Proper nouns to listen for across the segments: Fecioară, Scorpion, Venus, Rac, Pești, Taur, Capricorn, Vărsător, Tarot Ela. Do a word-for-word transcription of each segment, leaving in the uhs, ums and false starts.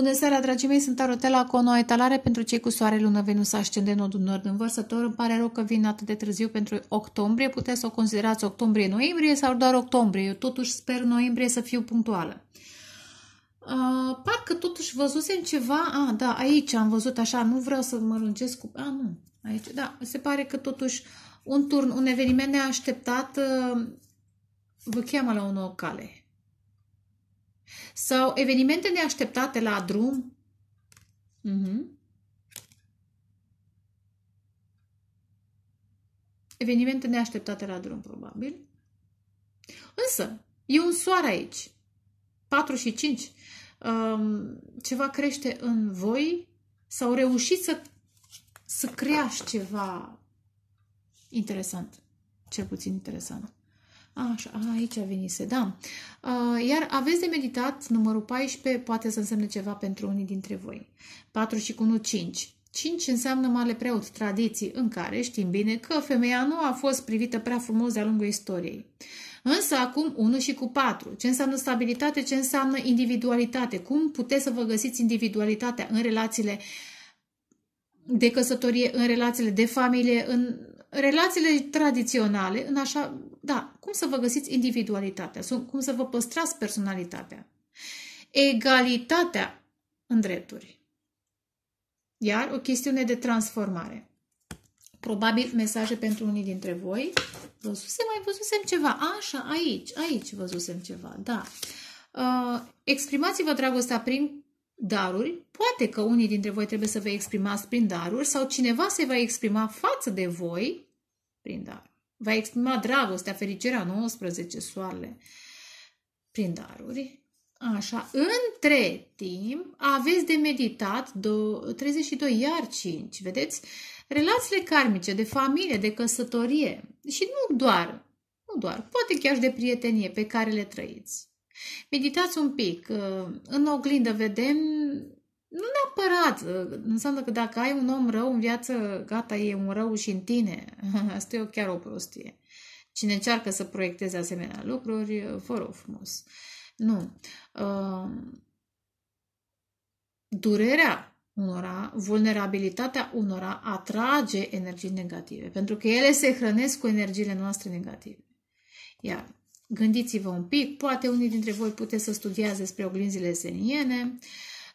Bună seara, dragii mei, sunt Tarot Ela cu o nouă etalare pentru cei cu soare, lună, Venus, ascendent, nodul nord în Vărsător. Îmi pare rău că vin atât de târziu pentru octombrie. Puteți să o considerați octombrie-noiembrie sau doar octombrie. Eu totuși sper noiembrie să fiu punctuală. Uh, parcă totuși văzusem ceva. A, ah, da, aici am văzut așa, nu vreau să mă lungesc cu... A, ah, nu, aici, da, se pare că totuși un turn, un eveniment neașteptat uh, vă cheamă la o nouă cale. Sau evenimente neașteptate la drum. Uh-huh. Evenimente neașteptate la drum, probabil. Însă, e un soare aici. patru și cinci. Um, ceva crește în voi sau reușiți să, să creați ceva interesant. Cel puțin interesant. Așa, aici venise, da. Iar aveți de meditat, numărul paisprezece poate să însemne ceva pentru unii dintre voi. patru și cu unu, cinci. cinci înseamnă mare preot, tradiții în care știm bine că femeia nu a fost privită prea frumos de-a lungul istoriei. Însă acum unu și cu patru. Ce înseamnă stabilitate, ce înseamnă individualitate? Cum puteți să vă găsiți individualitatea în relațiile de căsătorie, în relațiile de familie, în relațiile tradiționale, în așa... Da, cum să vă găsiți individualitatea, cum să vă păstrați personalitatea. Egalitatea în drepturi. Iar o chestiune de transformare. Probabil mesaje pentru unii dintre voi. Văzusem, mai văzusem ceva. Așa, aici, aici văzusem ceva, da. Exprimați-vă dragostea prin daruri. Poate că unii dintre voi trebuie să vă exprimați prin daruri sau cineva se va exprima față de voi prin daruri. Va exprima dragostea, fericirea, nouăsprezece, soarele, prin daruri. Așa, între timp, aveți de meditat treizeci și doi, iar cinci, vedeți? Relațiile karmice, de familie, de căsătorie și nu doar, nu doar, poate chiar și de prietenie pe care le trăiți. Meditați un pic, în oglindă vedem, nu neapărat, înseamnă că dacă ai un om rău în viață, gata, e un rău și în tine. Asta e chiar o prostie. Cine încearcă să proiecteze asemenea lucruri, vă rog frumos. Nu. Durerea unora, vulnerabilitatea unora atrage energii negative, pentru că ele se hrănesc cu energiile noastre negative. Iar gândiți-vă un pic, poate unii dintre voi puteți să studiați despre oglinzile seniene,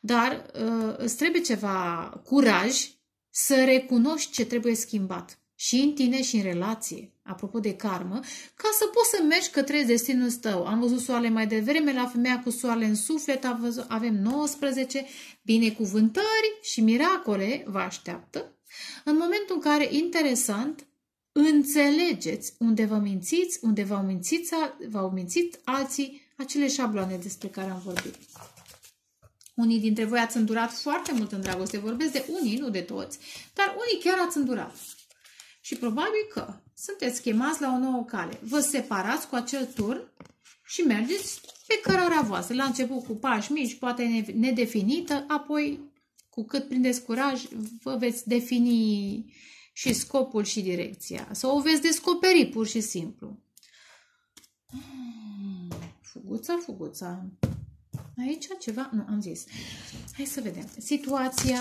dar uh, îți trebuie ceva curaj să recunoști ce trebuie schimbat și în tine și în relație, apropo de karmă, ca să poți să mergi către destinul tău. Am văzut soarele mai devreme la femeia cu soarele în suflet, avem nouăsprezece, binecuvântări și miracole vă așteaptă. În momentul în care, interesant, înțelegeți unde vă mințiți, unde v-au mințit, v-au mințit alții, acele șabloane despre care am vorbit. Unii dintre voi ați îndurat foarte mult în dragoste, vorbesc de unii, nu de toți, dar unii chiar ați îndurat. Și probabil că sunteți chemați la o nouă cale. Vă separați cu acel turn și mergeți pe cărarea voastră. La început cu pași mici, poate nedefinită, apoi cu cât prindeți curaj, vă veți defini și scopul și direcția. Sau o veți descoperi pur și simplu. Fuguța, fuguța. Aici ceva? Nu, am zis. Hai să vedem. Situația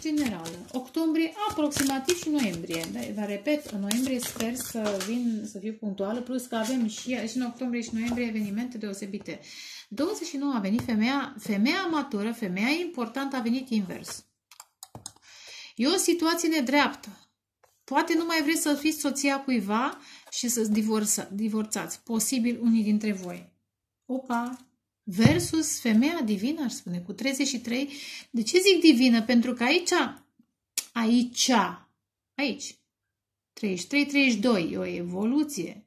generală. Octombrie, aproximativ și noiembrie. Dar, repet, în noiembrie sper să vin, să fiu punctuală, plus că avem și, și în octombrie și noiembrie evenimente deosebite. douăzeci și nouă a venit femeia, femeia matură, femeia importantă a venit invers. E o situație nedreaptă. Poate nu mai vreți să fiți soția cuiva și să divorțați. Posibil unii dintre voi. Opa! Versus femeia divină, aș spune, cu treizeci și trei. De ce zic divină? Pentru că aici, aici, aici, treizeci și trei, treizeci și doi, e o evoluție.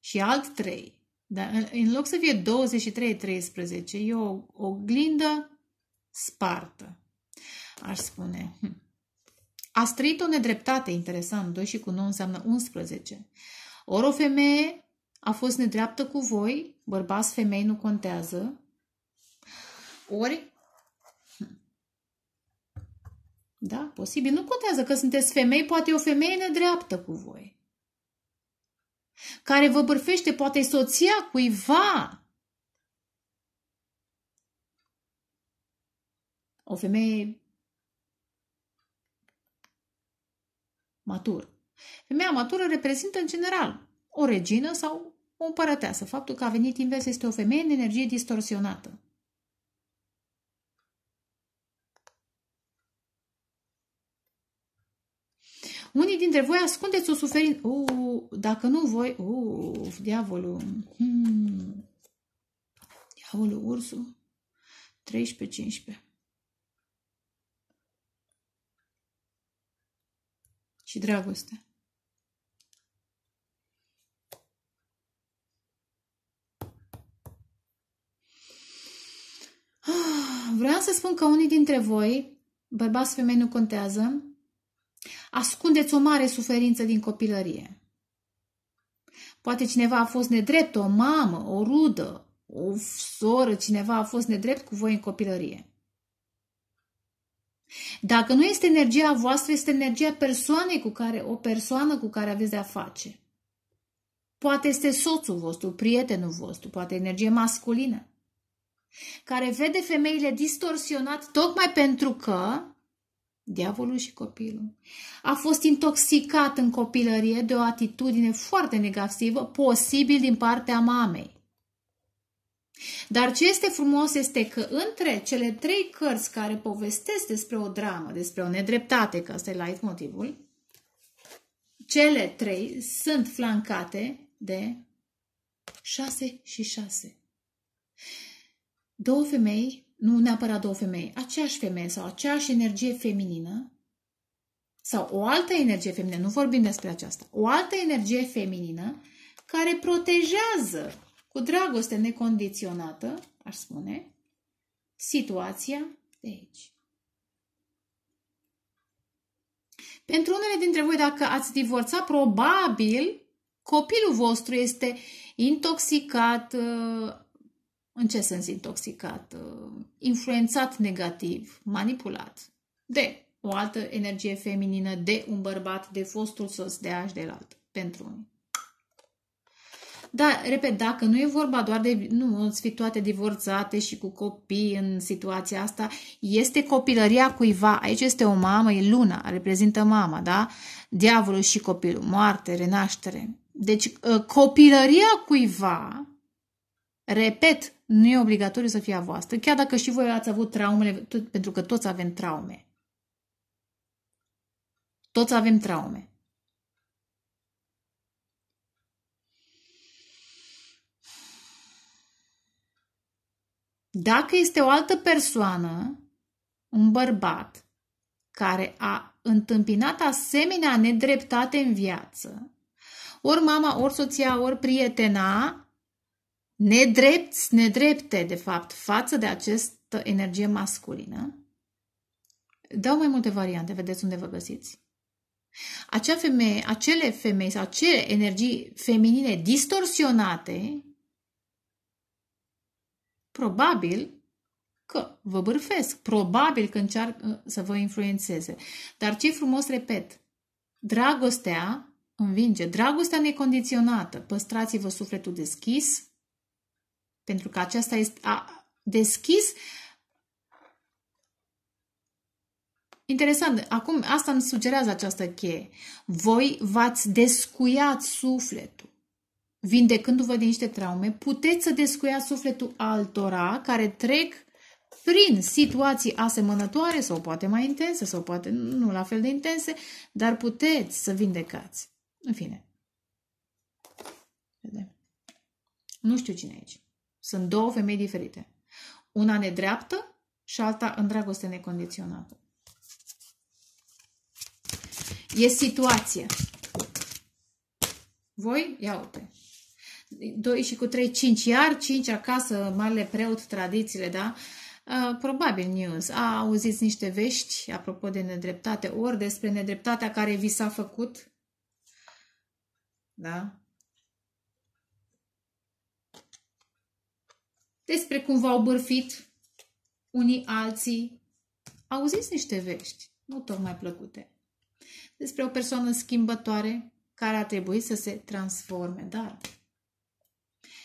Și alt trei. Dar în loc să fie douăzeci și trei, treisprezece, e o oglindă spartă, aș spune. Ați trăit o nedreptate, interesant, doi și cu nouă înseamnă unsprezece. Ori o femeie a fost nedreaptă cu voi, bărbați, femei, nu contează, ori, da, posibil, nu contează că sunteți femei, poate e o femeie nedreaptă cu voi, care vă bârfește, poate e soția cuiva, o femeie matură. Femeia matură reprezintă în general o regină sau o împărăteasă. Faptul că a venit invers este o femeie în energie distorsionată. Unii dintre voi ascundeți o suferință. Uh, dacă nu voi... Uh, diavolul... Hmm. Diavolul, ursul... treisprezece cincisprezece. Și dragoste. Vreau să spun că unii dintre voi, bărbați, femei, nu contează, ascundeți o mare suferință din copilărie. Poate cineva a fost nedrept, o mamă, o rudă, o soră, cineva a fost nedrept cu voi în copilărie. Dacă nu este energia voastră, este energia persoanei cu care, o persoană cu care aveți de-a face. Poate este soțul vostru, prietenul vostru, poate energie masculină, care vede femeile distorsionat tocmai pentru că diavolul și copilul a fost intoxicat în copilărie de o atitudine foarte negativă, posibil din partea mamei. Dar ce este frumos este că între cele trei cărți care povestesc despre o dramă, despre o nedreptate, că ăsta e light motivul, cele trei sunt flancate de șase și șase. Două femei, nu neapărat două femei, aceeași femeie sau aceeași energie feminină sau o altă energie feminină, nu vorbim despre aceasta, o altă energie feminină care protejează cu dragoste necondiționată, aș spune, situația de aici. Pentru unele dintre voi, dacă ați divorțat, probabil copilul vostru este intoxicat. În ce sens intoxicat? Influențat negativ, manipulat de o altă energie feminină, de un bărbat, de fostul soț, de aș, de alt, pentru unii. Dar, repet, dacă nu e vorba doar de... Nu, îți fi toate divorțate și cu copii în situația asta. Este copilăria cuiva. Aici este o mamă, e luna, reprezintă mama, da? Diavolul și copilul, moarte, renaștere. Deci, copilăria cuiva, repet, nu e obligatoriu să fie a voastră, chiar dacă și voi ați avut traumele, tot, pentru că toți avem traume. Toți avem traume. Dacă este o altă persoană, un bărbat, care a întâmpinat asemenea nedreptate în viață, ori mama, ori soția, ori prietena, nedrepți, nedrepte, de fapt, față de această energie masculină, dau mai multe variante, vedeți unde vă găsiți. Acea femeie, acele femei sau acele energii feminine distorsionate, probabil că vă bârfesc, probabil că încearcă să vă influențeze. Dar ce frumos, repet, dragostea învinge, dragostea necondiționată, păstrați-vă sufletul deschis, pentru că aceasta este a deschis. Interesant, acum asta îmi sugerează această cheie. Voi v-ați descuiat sufletul. Vindecându-vă de niște traume, puteți să descuiați sufletul altora care trec prin situații asemănătoare sau poate mai intense sau poate nu la fel de intense, dar puteți să vindecați. În fine. Vedem. Nu știu cine aici. Sunt două femei diferite. Una nedreaptă și alta în dragoste necondiționată. E situație. Voi? Ia uite. doi și cu trei, cinci. Iar cinci acasă, marele preot, tradițiile, da? Probabil news. A, auziți niște vești, apropo de nedreptate, ori despre nedreptatea care vi s-a făcut. Da? Despre cum v-au bârfit unii alții. Auziți niște vești, nu tocmai plăcute. Despre o persoană schimbătoare care a trebuit să se transforme, dar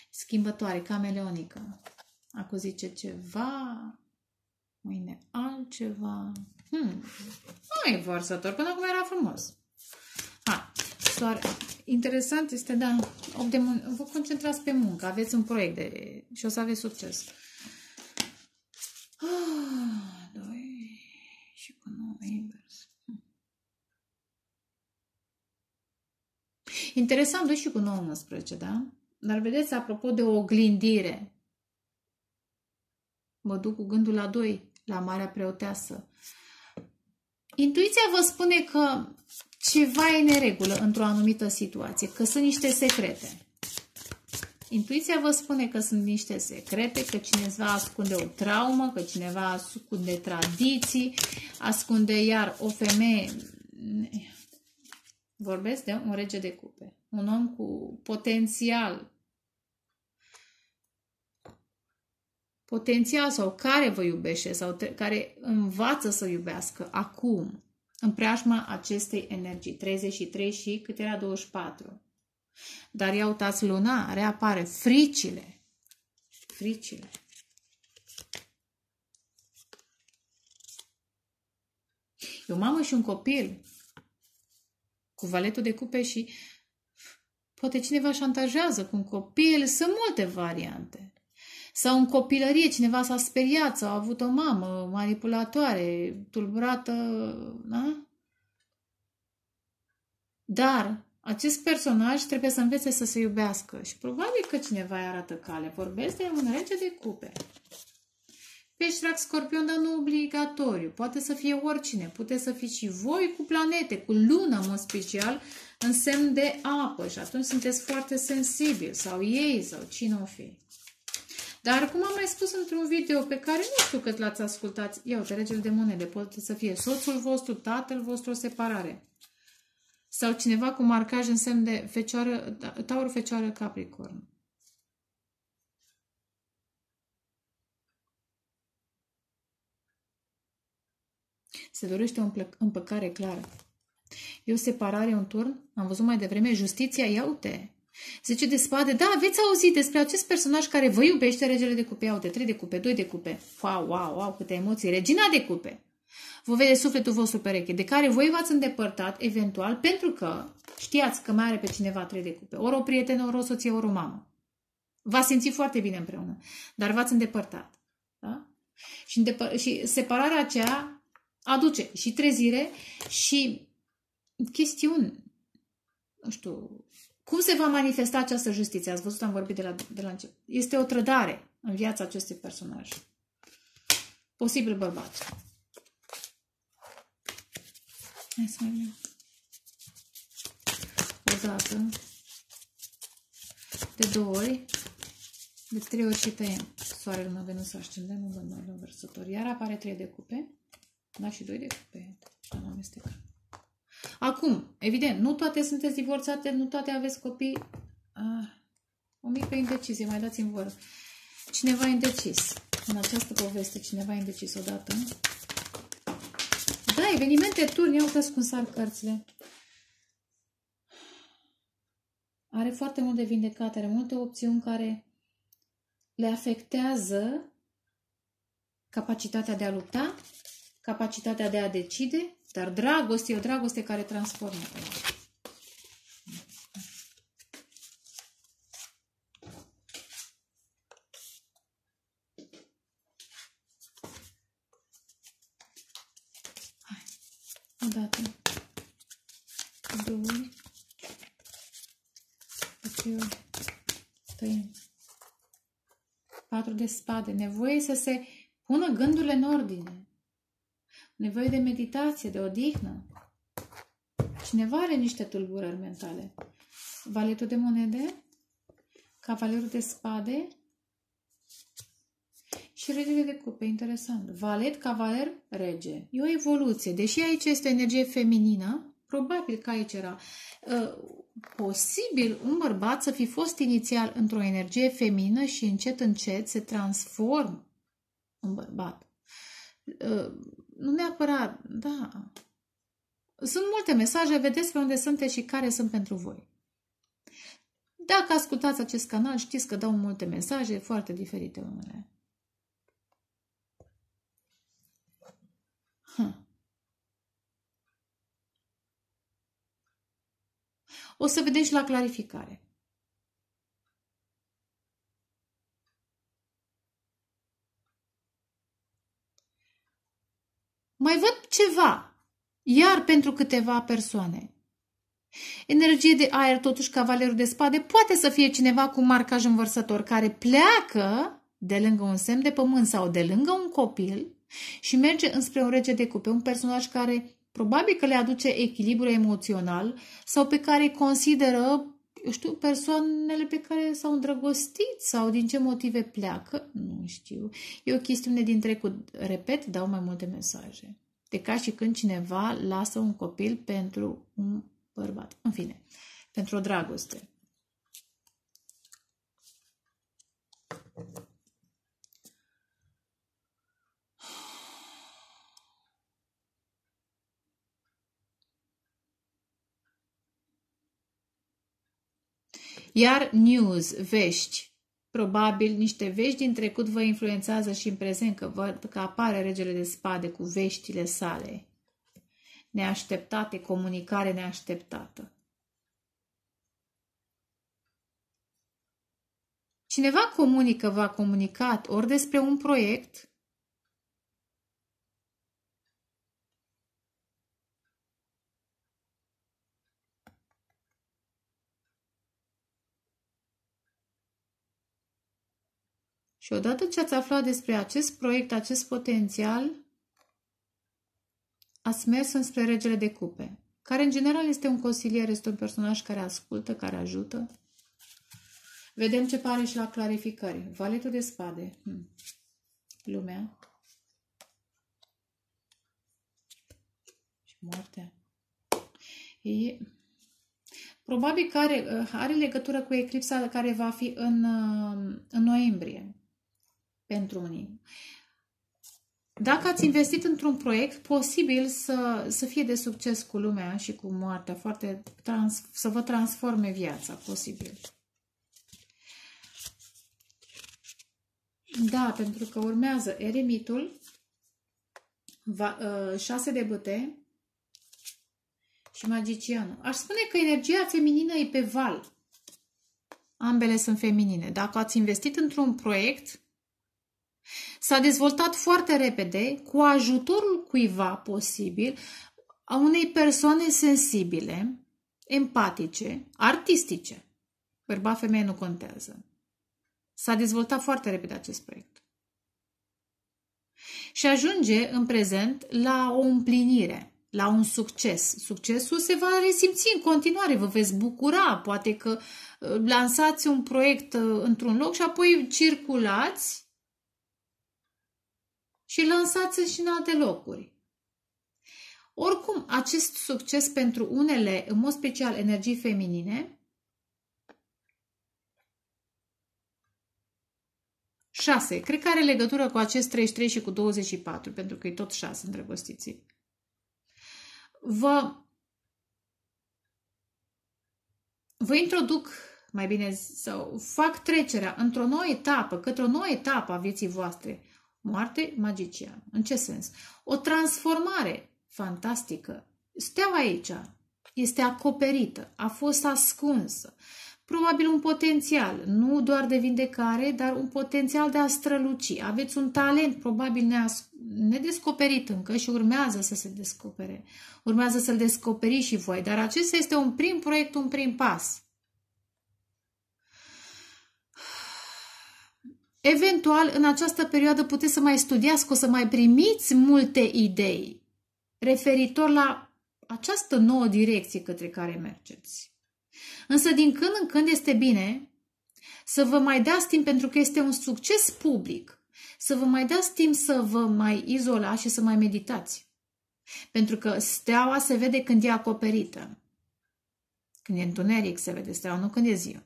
schimbătoare, cameleonică. Acum zice ceva. mâine altceva. Hmm. Nu e vărsător, până acum era frumos. Ha, soare. Interesant este, da, vă concentrați pe muncă, aveți un proiect de, și o să aveți succes. Ah, doi și cu nouă invers. Interesant, doi și cu nouă, unsprezece, da? Dar vedeți, apropo de oglindire, mă duc cu gândul la doi, la Marea Preoteasă. Intuiția vă spune că ceva e neregulă într-o anumită situație, că sunt niște secrete. Intuiția vă spune că sunt niște secrete, că cineva ascunde o traumă, că cineva ascunde tradiții, ascunde iar o femeie. Vorbesc de un rege de cupe, un om cu potențial. Potențial sau care vă iubește sau care învață să iubească acum, în preajma acestei energii, treizeci și trei și cât era douăzeci și patru. Dar ia uitați luna, reapare fricile, fricile. E o mamă și un copil cu valetul de cupe și poate cineva șantajează cu un copil, sunt multe variante. Sau în copilărie cineva s-a speriat, sau a avut o mamă manipulatoare, tulburată, da? Dar acest personaj trebuie să învețe să se iubească și probabil că cineva îi arată cale. Vorbesc de un rege de cupe. Pești, Rac, Scorpion, dar nu obligatoriu. Poate să fie oricine. Puteți să fiți și voi cu planete, cu luna, în special, în semn de apă și atunci sunteți foarte sensibili. Sau ei, sau cine o fi. Dar, cum am mai spus într-un video pe care nu știu cât l-ați ascultat, eu, de regele de monede, poate să fie soțul vostru, tatăl vostru, o separare. Sau cineva cu marcaj în semn de fecioară, Taur, Fecioară, Capricorn. Se dorește o împăcare clară. E o separare, un turn, am văzut mai devreme, justiția, ia uite. Zice de spade, da, veți auzi despre acest personaj care vă iubește, regele de cupe, uite, trei de cupe, doi de cupe, wow, wow, wow, câte emoții, regina de cupe, vă vede sufletul vostru pereche, de care voi v-ați îndepărtat, eventual, pentru că știați că mai are pe cineva trei de cupe, ori o prietenă, ori o soție, ori o mamă. V-ați simțit foarte bine împreună, dar v-ați îndepărtat. Da? Și, îndepăr și separarea aceea aduce și trezire și chestiuni, nu știu. Cum se va manifesta această justiție? Ați văzut, am vorbit de la, de la început. Este o trădare în viața acestui personaj. Posibil bărbat. Hai să mai vedem. O dată. De două ori. De trei ori și tăiem. Soarele, Luna, Venus, Ascendent, Luna, Luna, Vărsător. Iar apare trei de cupe. Da, și doi de cupe. Am amestecat. Acum, evident, nu toate sunteți divorțate, nu toate aveți copii. Ah, o mică indecizie, mai dați-mi vorbă. Cineva indecis. În această poveste, cineva indecis odată. Da, evenimente, turni, iau că-s cum sar cărțile. Are foarte mult de vindecat, are multe opțiuni care le afectează capacitatea de a lupta, capacitatea de a decide. Dar dragoste e o dragoste care transformă. Hai. O dată. Două. Trei. Patru de spade. Nevoie să se pună gândurile în ordine. Nevoie de meditație, de odihnă. Cineva are niște tulburări mentale. Valetul de monede, cavalerul de spade și regele de cupe. Interesant. Valet, cavaler, rege. E o evoluție. Deși aici este o energie feminină, probabil că aici era uh, posibil un bărbat să fi fost inițial într-o energie feminină și încet, încet se transformă în bărbat. Uh, Nu neapărat, da. Sunt multe mesaje, vedeți pe unde sunteți și care sunt pentru voi. Dacă ascultați acest canal, știți că dau multe mesaje foarte diferite unele. O să vedem și la clarificare. Mai văd ceva, iar pentru câteva persoane. Energie de aer, totuși cavalerul de spade poate să fie cineva cu marcaj în vărsător care pleacă de lângă un semn de pământ sau de lângă un copil și merge înspre un rege de cupe, un personaj care probabil că le aduce echilibru emoțional sau pe care consideră, eu știu, persoanele pe care s-au îndrăgostit sau din ce motive pleacă, nu știu. E o chestiune din trecut. Repet, dau mai multe mesaje. De ca și când cineva lasă un copil pentru un bărbat. În fine, pentru o dragoste. Iar news, vești, probabil niște vești din trecut vă influențează și în prezent, că, văd că apare regele de spade cu veștile sale neașteptate, comunicare neașteptată. Cineva comunică, v-a comunicat ori despre un proiect, și odată ce ați aflat despre acest proiect, acest potențial, ați mers înspre regele de cupe, care în general este un consilier, este un personaj care ascultă, care ajută. Vedem ce pare și la clarificări. Valetul de spade. Hmm. Lumea. Și moartea. E... Probabil că are, are legătură cu eclipsa care va fi în, în noiembrie. Pentru unii. Dacă ați investit într-un proiect, posibil să, să fie de succes cu lumea și cu moartea, foarte trans, să vă transforme viața, posibil. Da, pentru că urmează eremitul, va, șase de bâte și magicianul. Aș spune că energia feminină e pe val. Ambele sunt feminine. Dacă ați investit într-un proiect... S-a dezvoltat foarte repede, cu ajutorul cuiva posibil, a unei persoane sensibile, empatice, artistice. Bărbat, femeie nu contează. S-a dezvoltat foarte repede acest proiect. Și ajunge în prezent la o împlinire, la un succes. Succesul se va resimți în continuare, vă veți bucura. Poate că lansați un proiect într-un loc și apoi circulați și lansați-l și în alte locuri. Oricum, acest succes pentru unele, în mod special energii feminine, șase, cred că are legătură cu acest treizeci și trei și cu douăzeci și patru, pentru că e tot șase îndrăgostiții. Vă, vă introduc, mai bine sau fac trecerea într-o nouă etapă, către o nouă etapă a vieții voastre. Moarte, magician. În ce sens? O transformare fantastică. Steaua aici este acoperită, a fost ascunsă. Probabil un potențial, nu doar de vindecare, dar un potențial de a străluci. Aveți un talent probabil nedescoperit încă și urmează să se descopere. Urmează să-l descoperiți și voi, dar acesta este un prim proiect, un prim pas. Eventual, în această perioadă puteți să mai studiați, că o să mai primiți multe idei referitor la această nouă direcție către care mergeți. Însă, din când în când este bine să vă mai dați timp, pentru că este un succes public, să vă mai dați timp să vă mai izolați și să mai meditați. Pentru că steaua se vede când e acoperită. Când e întuneric se vede steaua, nu când e ziua.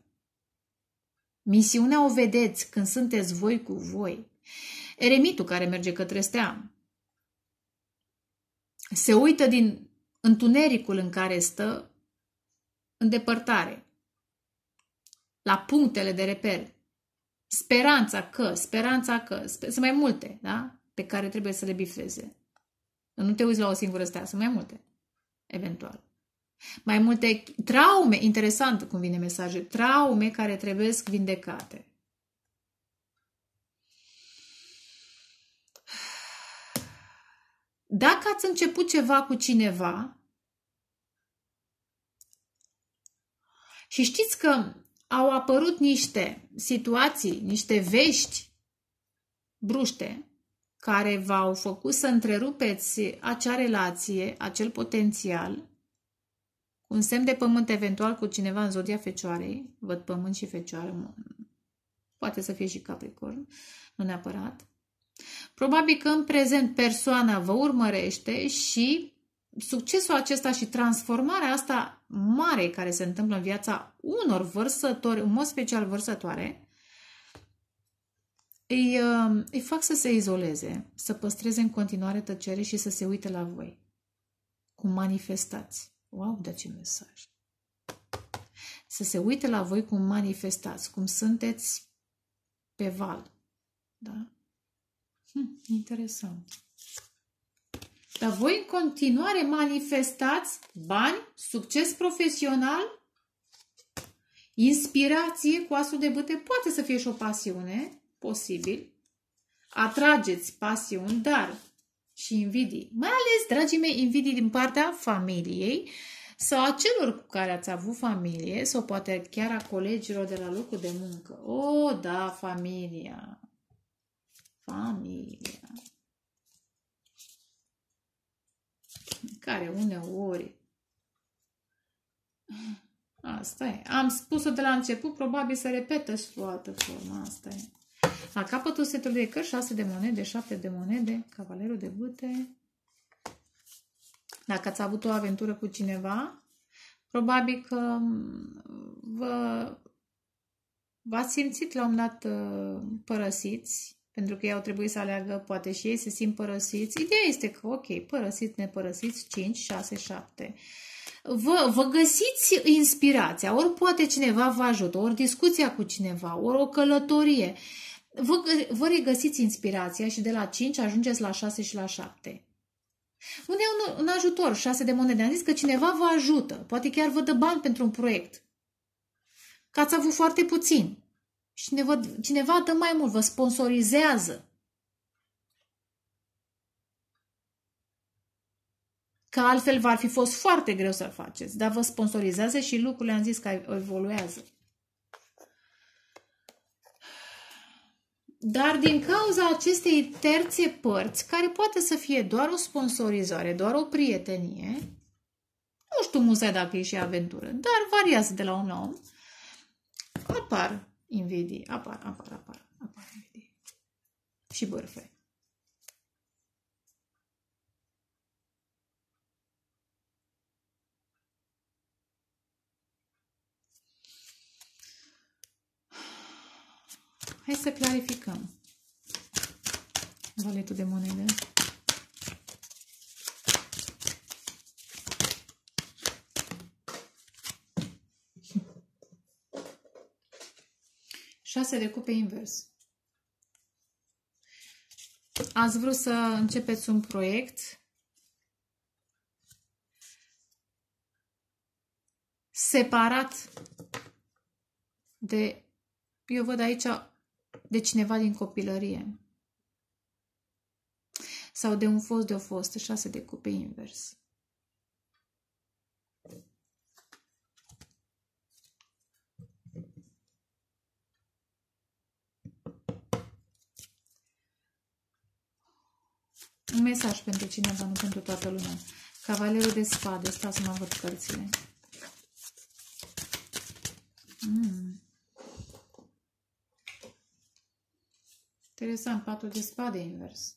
Misiunea o vedeți când sunteți voi cu voi. Eremitul care merge către stea se uită din întunericul în care stă în depărtare, la punctele de reper. Speranța că, speranța că, sper, sunt mai multe, da? Pe care trebuie să le bifeze. Nu te uiți la o singură stea, sunt mai multe, eventual. Mai multe traume, interesant cum vine mesajul, traume care trebuie vindecate. Dacă ați început ceva cu cineva și știți că au apărut niște situații, niște vești bruște, care v-au făcut să întrerupeți acea relație, acel potențial, un semn de pământ eventual cu cineva în zodia Fecioarei, văd pământ și Fecioară, poate să fie și Capricorn, nu neapărat. Probabil că în prezent persoana vă urmărește și succesul acesta și transformarea asta mare care se întâmplă în viața unor vărsători, în mod special vărsătoare, îi, îi fac să se izoleze, să păstreze în continuare tăcere și să se uite la voi. Cum manifestați. Wow, de ce mesaj! Să se uite la voi cum manifestați, cum sunteți pe val. Da? Hm, interesant. Dar voi în continuare manifestați bani, succes profesional, inspirație cu asul de bâte, poate să fie și o pasiune, posibil. Atrageți pasiuni, dar și invidii. Mai ales, dragii mei, invidii din partea familiei sau a celor cu care ați avut familie sau poate chiar a colegilor de la locul de muncă. O, da, familia! Familia! Care uneori... Asta e. Am spus-o de la început, probabil să repetă și o altă formă. Asta e. La capătul setului de cărți, șase de monede, șapte de monede, cavalerul de bâte. Dacă ați avut o aventură cu cineva, probabil că v-ați simțit la un moment dat părăsiți, pentru că ei au trebuit să aleagă, poate și ei se simt părăsiți. Ideea este că, ok, părăsiți, nepărăsiți, cinci, șase, șapte. Vă, vă găsiți inspirația, ori poate cineva vă ajută, ori discuția cu cineva, ori o călătorie. Vă, vă regăsiți inspirația și de la cinci ajungeți la șase și la șapte. Unde e un, un ajutor, șase de monede. Am zis că cineva vă ajută, poate chiar vă dă bani pentru un proiect. Că ați avut foarte puțin. Și cineva, cineva dă mai mult, vă sponsorizează. Că altfel v-ar fi fost foarte greu să-l faceți. Dar vă sponsorizează și lucrurile, am zis, că evoluează. Dar din cauza acestei terțe părți, care poate să fie doar o sponsorizare, doar o prietenie, nu știu musai dacă e și aventură, dar variază de la om la om, apar invidii, apar, apar, apar, apar invidii și bârfe. Hai să clarificăm valetul de monede. Șase de cupe invers. Ați vrut să începeți un proiect. Separat de, eu văd aici, de cineva din copilărie. Sau de un fost, de o fostă. Șase de cupe invers. Un mesaj pentru cineva, nu pentru toată lumea. Cavalerul de spade. Stați să mă văd cărțile. Mm. Interesant, patul de spade invers.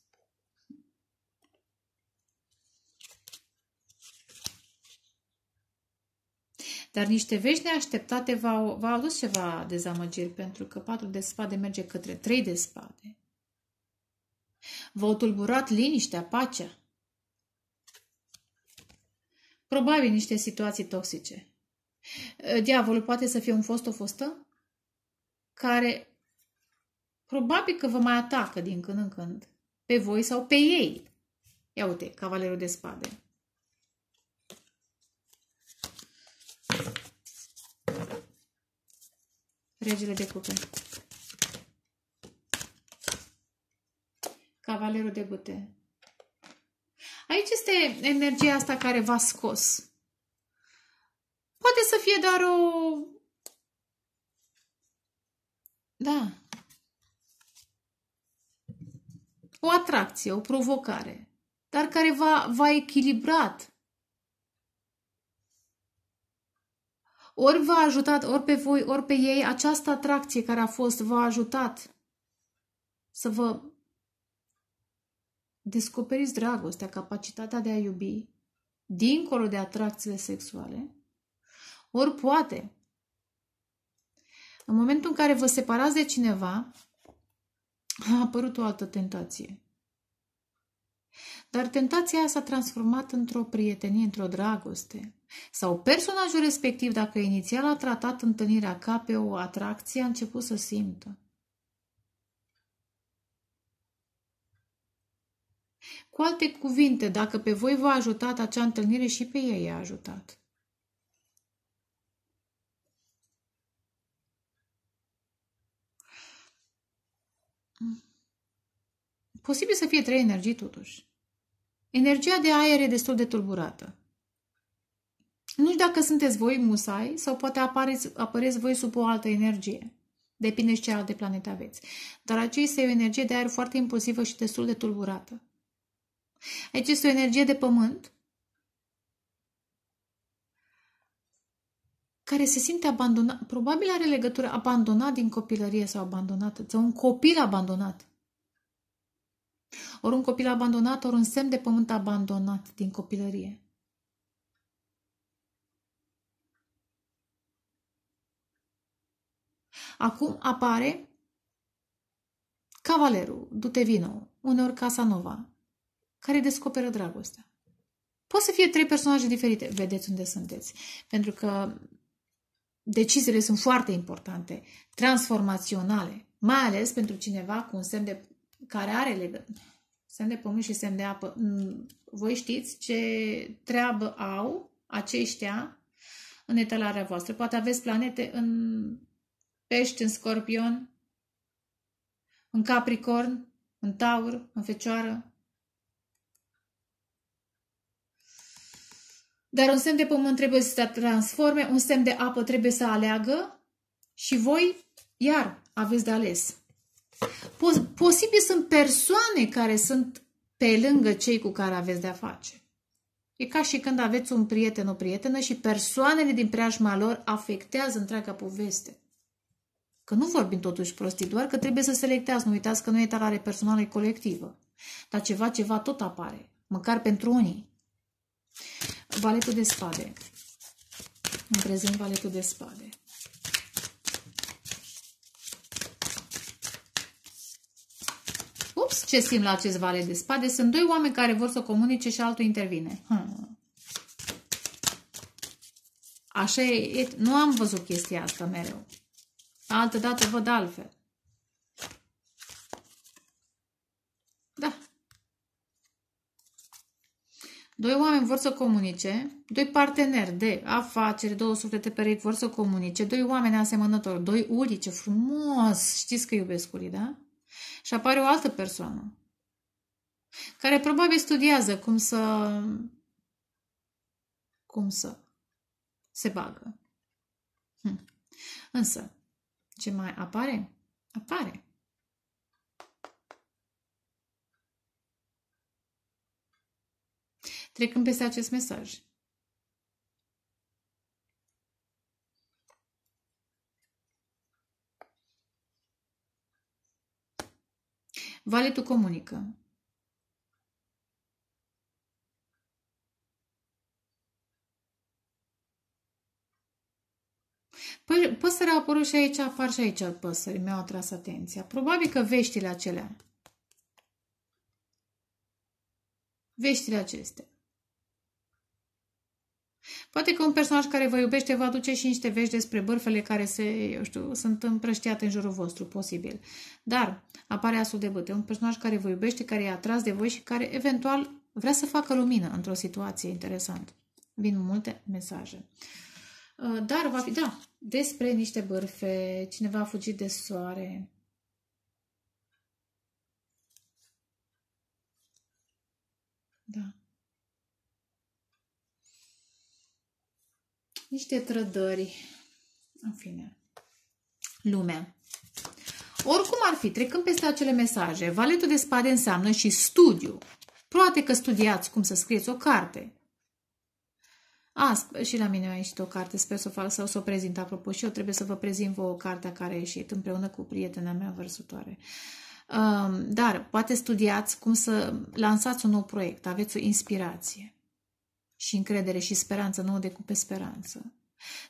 Dar niște vești neașteptate v-au adus ceva dezamăgiri, pentru că patul de spade merge către trei de spade. V-au tulburat liniștea, pacea. Probabil niște situații toxice. Diavolul poate să fie un fost, o fostă, care... probabil că vă mai atacă din când în când pe voi sau pe ei. Ia uite, cavalerul de spade. Regele de cupe. Cavalerul de bute. Aici este energia asta care v-a scos. Poate să fie doar o... Da. O atracție, o provocare, dar care v-a v-a echilibrat. Ori v-a ajutat, ori pe voi, ori pe ei, această atracție care a fost v-a ajutat să vă descoperiți dragostea, capacitatea de a iubi, dincolo de atracțiile sexuale. Ori poate, în momentul în care vă separați de cineva, a apărut o altă tentație. Dar tentația aia s-a transformat într-o prietenie, într-o dragoste. Sau personajul respectiv, dacă inițial a tratat întâlnirea ca pe o atracție, a început să simtă. Cu alte cuvinte, dacă pe voi v-a ajutat acea întâlnire, și pe ei i-a ajutat. Posibil să fie trei energii totuși. Energia de aer e destul de tulburată. Nu știu dacă sunteți voi musai sau poate apareți, apăreți voi sub o altă energie. Depinde și ce alte planete aveți. Dar aceea este o energie de aer foarte impulsivă și destul de tulburată. Aici este o energie de pământ care se simte abandonat. Probabil are legătură abandonat din copilărie sau abandonată. Sau un copil abandonat. Ori un copil abandonat, ori un semn de pământ abandonat din copilărie. Acum apare cavalerul, du-te vino, uneori Casanova, care descoperă dragostea. Pot să fie trei personaje diferite. Vedeți unde sunteți. Pentru că deciziile sunt foarte importante, transformaționale, mai ales pentru cineva cu un semn de care are legătură, semn de pământ și semn de apă. Voi știți ce treabă au aceștia în etalarea voastră. Poate aveți planete în Pești, în Scorpion, în Capricorn, în Taur, în Fecioară. Dar un semn de pământ trebuie să se transforme, un semn de apă trebuie să aleagă și voi, iar, aveți de ales. Posibil sunt persoane care sunt pe lângă cei cu care aveți de-a face. E ca și când aveți un prieten, o prietenă și persoanele din preajma lor afectează întreaga poveste. Că nu vorbim totuși prostii, doar că trebuie să selectați. Nu uitați că nu e etalare personală, e colectivă. Dar ceva, ceva tot apare. Măcar pentru unii. Valetul de spade. În prezent, valetul de spade. Ups, ce simt la acest valet de spade? Sunt doi oameni care vor să comunice și altul intervine. Hmm. Așa e, nu am văzut chestia asta mereu. Altă dată văd altfel. Da. Doi oameni vor să comunice, doi parteneri de afaceri, două suflete perechi vor să comunice, doi oameni asemănători, doi uli, ce frumos! Știți că iubesc ulii, da? Și apare o altă persoană care probabil studiază cum să cum să se bagă. Hm. Însă, ce mai apare? Apare. Trecând peste acest mesaj. Valetul comunică. Păi, păsărea a apărut și aici, apar și aici păsări. Mi-au atras atenția. Probabil că veștile acelea. Veștile acestea. Poate că un personaj care vă iubește vă aduce și niște vești despre bârfele care se, eu știu, sunt împrăștiate în jurul vostru, posibil. Dar apare asul de bâte, un personaj care vă iubește, care e atras de voi și care eventual vrea să facă lumină într-o situație interesantă. Vin multe mesaje. Dar va fi, da, despre niște bârfe, cineva a fugit de soare. Da. Niște trădări. În fine. Lumea. Oricum ar fi, trecând peste acele mesaje, valetul de spade înseamnă și studiu. Poate că studiați cum să scrieți o carte. A, și la mine a ieșit o carte, sper să o fac sau să o prezint. Apropo, și eu trebuie să vă prezint vouă cartea care a ieșit împreună cu prietena mea vărsătoare. Dar poate studiați cum să lansați un nou proiect, aveți o inspirație și încredere și speranță, nouă de cu pe speranță.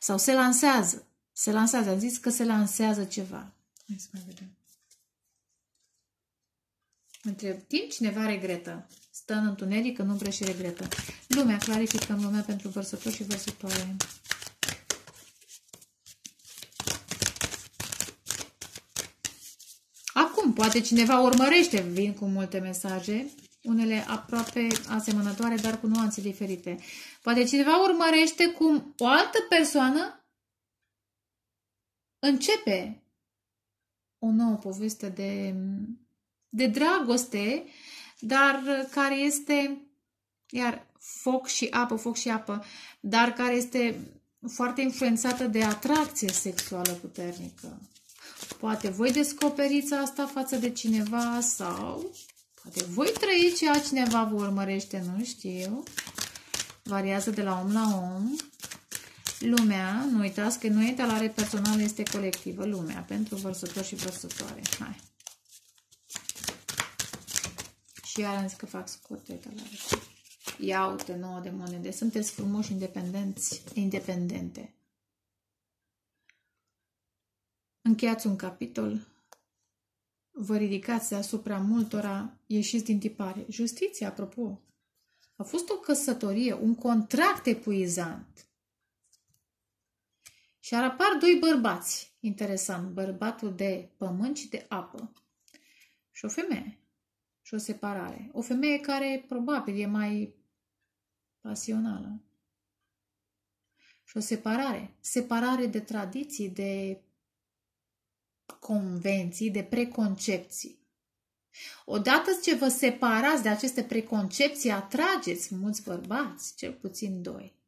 Sau se lansează, se lansează, am zis că se lansează ceva. Hai să mai vedem. Între timp cineva regretă. Stă în întuneric, în umbră și regretă. Lumea, clarificăm lumea pentru vărsători și vărsătoare. Acum, poate cineva urmărește, vin cu multe mesaje, unele aproape asemănătoare, dar cu nuanțe diferite. Poate cineva urmărește cum o altă persoană începe o nouă poveste de, de dragoste, dar care este, iar foc și apă, foc și apă, dar care este foarte influențată de atracție sexuală puternică. Poate voi descoperiți asta față de cineva sau poate voi trăi ceea cineva vă urmărește, nu știu. Variază de la om la om. Lumea, nu uitați că nu e etalare personală, este colectivă. Lumea pentru vărsători și vărsătoare. Hai. Și iar am zis că fac scurtă etalare. Ia uite, nouă de monede. Sunteți frumoși, independenți, independente. Încheiați un capitol, vă ridicați asupra multora, ieșiți din tipare. Justiția, apropo, a fost o căsătorie, un contract epuizant. Și ar apar doi bărbați. Interesant, bărbatul de pământ și de apă. Și o femeie. Și o separare. O femeie care probabil e mai pasională. Și o separare. Separare de tradiții, de convenții, de preconcepții. Odată ce vă separați de aceste preconcepții, atrageți mulți bărbați, cel puțin doi.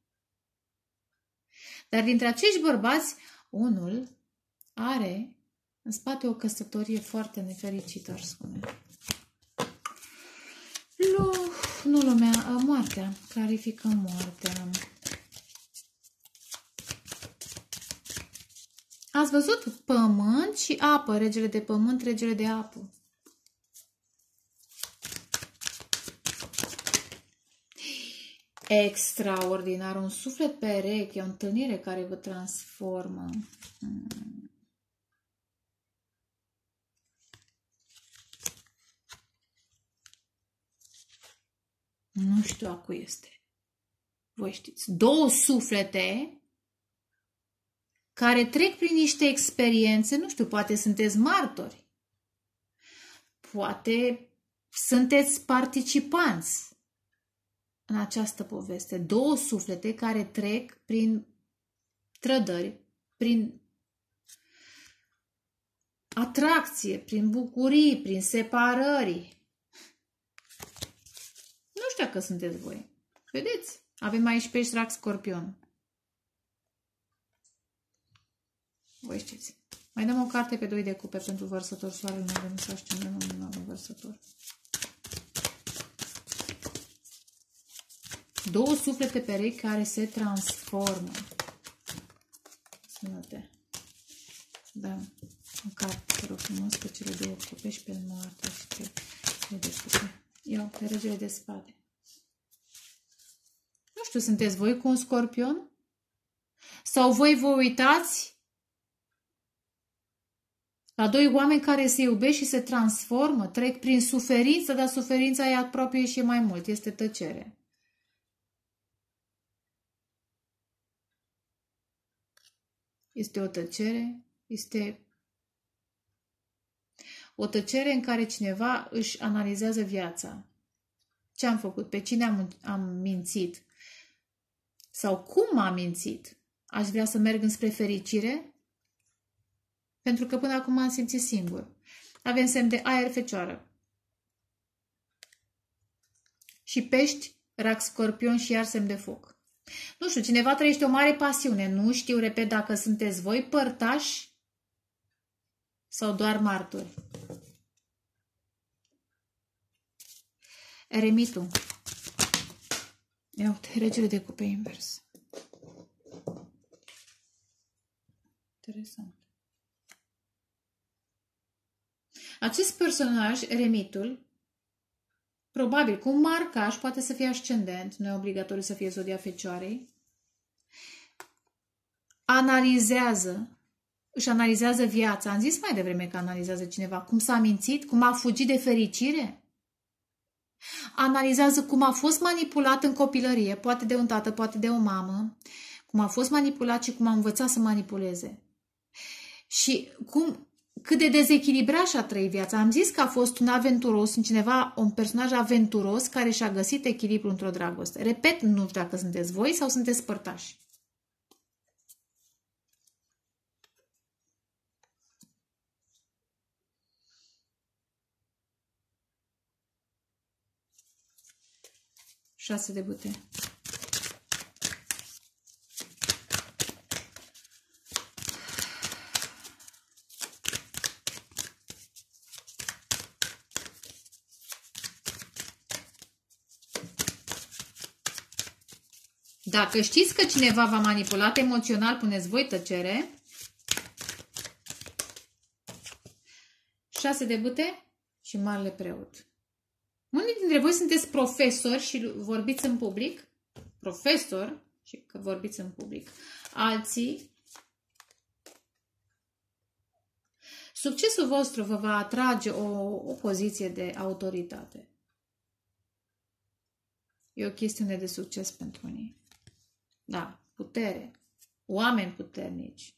Dar dintre acești bărbați, unul are în spate o căsătorie foarte nefericită, aș spune. Lu, nu lumea, moartea. Clarificăm moartea. Ați văzut? Pământ și apă. Regele de pământ, regele de apă. Extraordinar. Un suflet pereche. O întâlnire care vă transformă. Hmm. Nu știu a cui este. Voi știți. Două suflete care trec prin niște experiențe, nu știu, poate sunteți martori, poate sunteți participanți în această poveste. Două suflete care trec prin trădări, prin atracție, prin bucurii, prin separări. Nu știu că sunteți voi. Vedeți? Avem aici pești, rac, scorpion. Voi știți. Mai dăm o carte pe doi de cupe pentru vărsător. Soarele nu avem să așteptăm un vărsător. Două suflete perechi care se transformă. Sună-te. Da. O carte, vă rog frumos, pe cele două cupe și pe moarte și pe cele de cupe. Iau pe regele de spade. Nu știu, sunteți voi cu un scorpion? Sau voi vă uitați la doi oameni care se iubesc și se transformă, trec prin suferință, dar suferința e aproape și e mai mult, este tăcere. Este o tăcere, este o tăcere în care cineva își analizează viața. Ce am făcut? Pe cine am, am mințit? Sau cum am mințit? Aș vrea să merg înspre fericire, pentru că până acum am simțit singur. Avem semn de aer, fecioară. Și pești, rac, scorpion și iar semn de foc. Nu știu, cineva trăiește o mare pasiune. Nu știu, repet, dacă sunteți voi părtași sau doar martori. Eremitul. Ia uite, regele de cupe invers. Interesant. Acest personaj, eremitul, probabil cu un marcaj, poate să fie ascendent, nu e obligatoriu să fie zodia fecioarei, analizează, își analizează viața. Am zis mai devreme că analizează cineva cum s-a mințit, cum a fugit de fericire. Analizează cum a fost manipulat în copilărie, poate de un tată, poate de o mamă, cum a fost manipulat și cum a învățat să manipuleze. Și cum, cât de dezechilibrat și-a trăit viața. Am zis că a fost un aventuros, un cineva, un personaj aventuros care și-a găsit echilibru într-o dragoste. Repet, nu știu dacă sunteți voi sau sunteți părtași. Șase de bute. Dacă știți că cineva v-a manipulat emoțional, puneți voi tăcere. Șase de bute și marele preot. Unii dintre voi sunteți profesori și vorbiți în public. Profesor și că vorbiți în public. Alții. Succesul vostru vă va atrage o, o poziție de autoritate. E o chestiune de succes pentru unii. Da, putere. Oameni puternici.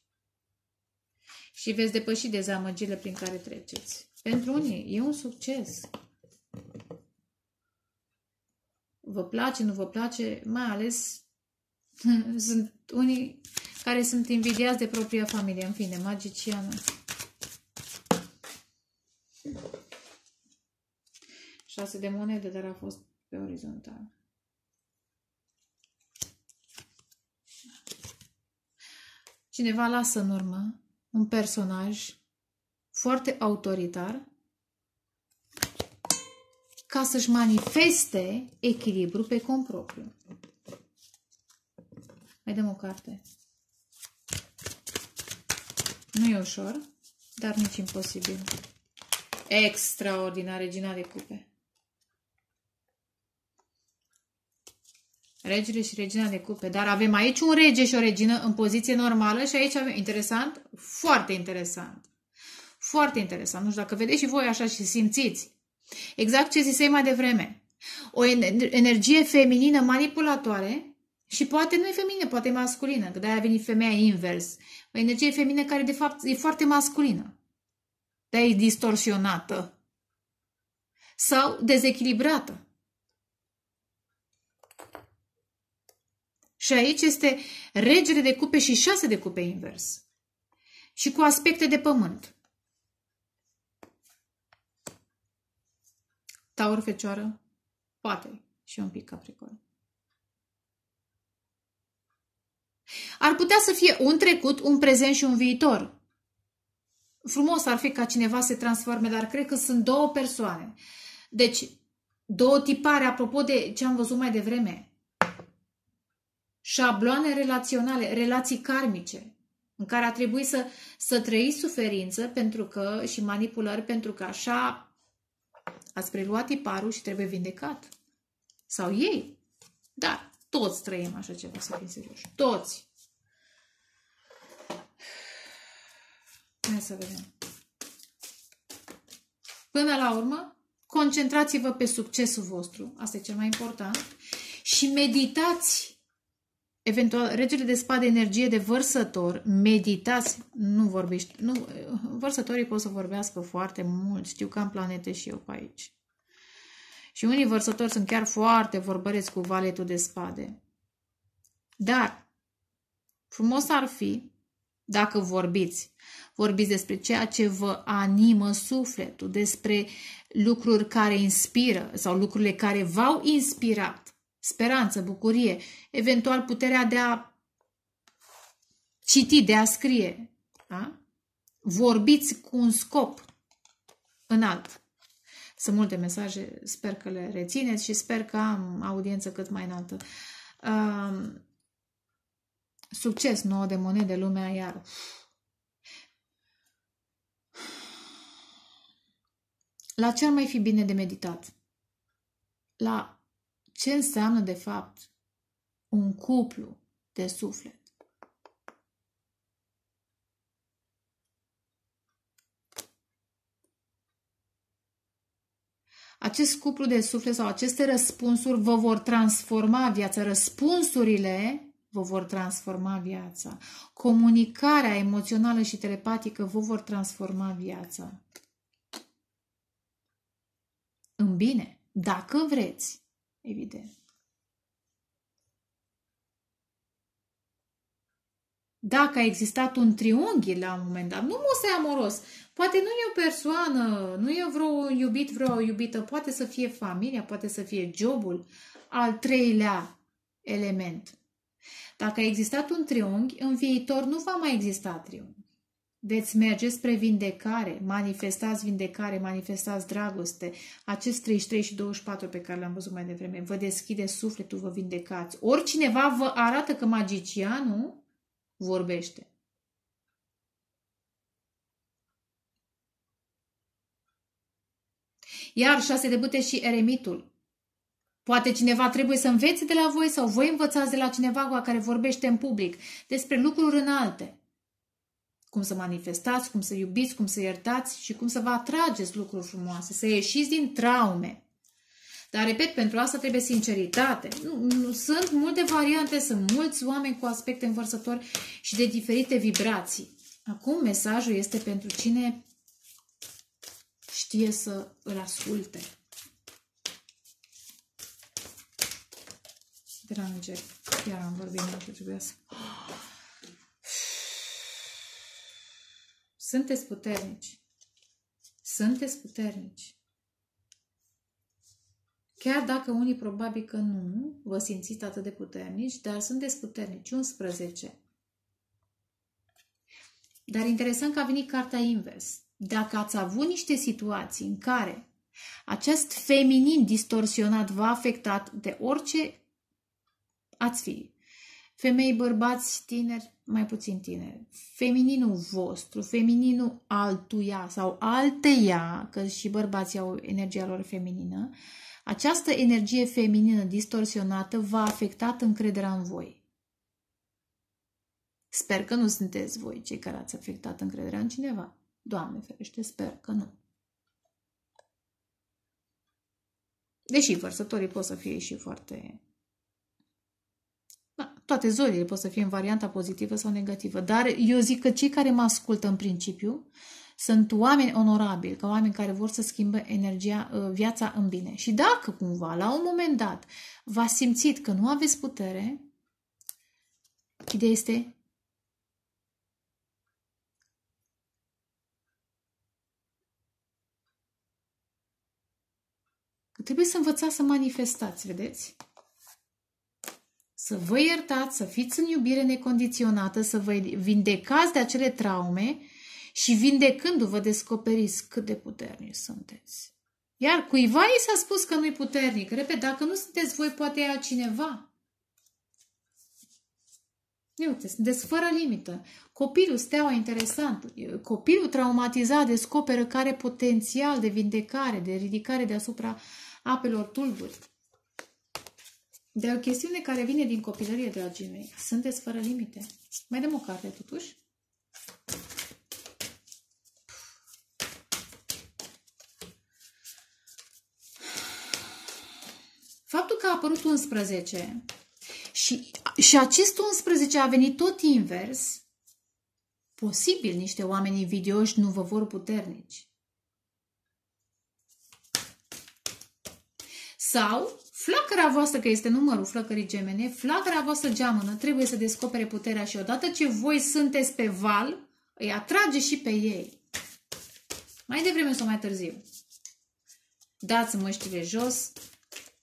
Și veți depăși dezamăgirile prin care treceți. Pentru unii e un succes. Vă place, nu vă place, mai ales sunt unii care sunt invidiați de propria familie. În fine, magiciană. Șase de monede, dar a fost pe orizontal. Cineva lasă în urmă un personaj foarte autoritar ca să-și manifeste echilibru pe cont propriu. Mai dăm o carte. Nu e ușor, dar nici imposibil. Extraordinar, regina de cupe. Regele și regina de cupe. Dar avem aici un rege și o regină în poziție normală și aici avem... Interesant? Foarte interesant. Foarte interesant. Nu știu dacă vedeți și voi așa și simțiți. Exact ce zisei mai devreme. O energie feminină manipulatoare și poate nu e feminină, poate e masculină, că de-aia a venit femeia invers. O energie feminină care de fapt e foarte masculină. De-aia e distorsionată. Sau dezechilibrată. Și aici este regele de cupe și șase de cupe invers. Și cu aspecte de pământ. Taur, fecioară, poate și un pic capricorn. Ar putea să fie un trecut, un prezent și un viitor. Frumos ar fi ca cineva să se transforme, dar cred că sunt două persoane. Deci, două tipare, apropo de ce am văzut mai devreme. Șabloane relaționale, relații karmice, în care a trebuit să, să trăiți suferință pentru că, și manipulări pentru că așa ați preluat tiparul și trebuie vindecat. Sau ei. Da, toți trăim așa ceva, să fim serioși. Toți. Hai să vedem. Până la urmă, concentrați-vă pe succesul vostru. Asta e cel mai important. Și meditați. Eventual, regele de spade, energie de vărsător, meditați, nu vorbești, nu, vărsătorii pot să vorbească foarte mult, știu că am planete și eu pe aici. Și unii vărsători sunt chiar foarte vorbăreți cu valetul de spade. Dar, Frumos ar fi dacă vorbiți. Vorbiți despre ceea ce vă animă sufletul, despre lucruri care inspiră sau lucrurile care v-au inspirat. Speranță, bucurie, eventual puterea de a citi, de a scrie. Da? Vorbiți cu un scop înalt. Sunt multe mesaje, sper că le rețineți și sper că am audiență cât mai înaltă. Uh, succes, nouă de monede, lumea iară. La ce ar mai fi bine de meditat? La ce înseamnă, de fapt, un cuplu de suflet? Acest cuplu de suflet sau aceste răspunsuri vă vor transforma viața. Răspunsurile vă vor transforma viața. Comunicarea emoțională și telepatică vă vor transforma viața. În bine, dacă vreți, evident. Dacă a existat un triunghi la un moment dat, nu mă să amoros, poate nu e o persoană, nu e vreo iubit, vreo iubită, poate să fie familia, poate să fie jobul, al treilea element. Dacă a existat un triunghi, în viitor nu va mai exista triunghi. Veți merge spre vindecare, manifestați vindecare, manifestați dragoste. Acest treizeci și trei și douăzeci și patru pe care l-am văzut mai devreme, vă deschide sufletul, vă vindecați. Oricineva vă arată că magicianul vorbește. Iar șase de bâte și eremitul. Poate cineva trebuie să învețe de la voi sau voi învățați de la cineva care vorbește în public despre lucruri înalte. Cum să manifestați, cum să iubiți, cum să iertați și cum să vă atrageți lucruri frumoase, să ieșiți din traume. Dar, repet, pentru asta trebuie sinceritate. Nu, nu, sunt multe variante, sunt mulți oameni cu aspecte învărsători și de diferite vibrații. Acum, mesajul este pentru cine știe să îl asculte. Dragă, chiar am vorbit, nu trebuia să... Sunteți puternici. Sunteți puternici. Chiar dacă unii probabil că nu vă simțiți atât de puternici, dar sunteți puternici. unsprezece. Dar interesant că a venit cartea invers. Dacă ați avut niște situații în care acest feminin distorsionat v-a afectat de orice ați fi. Femei, bărbați, tineri, mai puțin tineri. Femininul vostru, femininul altuia sau alteia, că și bărbații au energia lor feminină, această energie feminină distorsionată v-a afectat încrederea în voi. Sper că nu sunteți voi cei care ați afectat încrederea în cineva. Doamne ferește, sper că nu. Deși vărsătorii pot să fie și foarte... Da, toate zodiile pot să fie în varianta pozitivă sau negativă. Dar eu zic că cei care mă ascultă în principiu sunt oameni onorabili, ca oameni care vor să schimbe energia, viața în bine. Și dacă cumva, la un moment dat, v-ați simțit că nu aveți putere, ideea este că trebuie să învățați să manifestați, vedeți? Să vă iertați, să fiți în iubire necondiționată, să vă vindecați de acele traume și vindecându-vă descoperiți cât de puternici sunteți. Iar cuiva i s-a spus că nu-i puternic. Repet, dacă nu sunteți voi, poate e altcineva. Uite, sunteți fără limită. Copilul, steaua, interesant. Copilul traumatizat descoperă că are potențial de vindecare, de ridicare deasupra apelor tulburi. De o chestiune care vine din copilărie, dragii mei. Sunteți fără limite. Mai dăm o carte, totuși. Faptul că a apărut unsprezece și, și acest unsprezece a venit tot invers, posibil niște oameni invidioși nu vă vor puternici. Sau Flacăra voastră, că este numărul flacării gemene, flacăra voastră geamănă trebuie să descopere puterea și odată ce voi sunteți pe val, îi atrage și pe ei. Mai devreme sau mai târziu. Dați măștile jos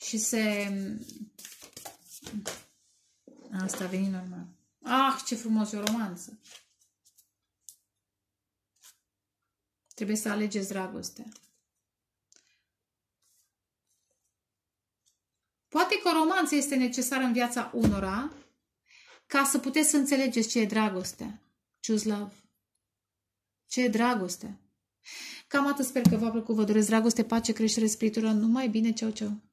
și se... Asta a venit normal. Ah, ce frumos, e o romanță. Trebuie să alegeți dragostea. Poate că o romanță este necesară în viața unora ca să puteți să înțelegeți ce e dragostea. Choose love. Ce e dragostea. Cam atât, sper că v-a plăcut, vă doresc dragoste, pace, creștere spirituală, numai bine, ceau, ceau!